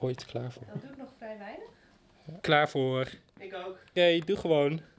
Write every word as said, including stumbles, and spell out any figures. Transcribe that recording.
Ooit klaar voor. Dat doe ik nog vrij weinig. Klaar voor. Ik ook. Nee, doe gewoon.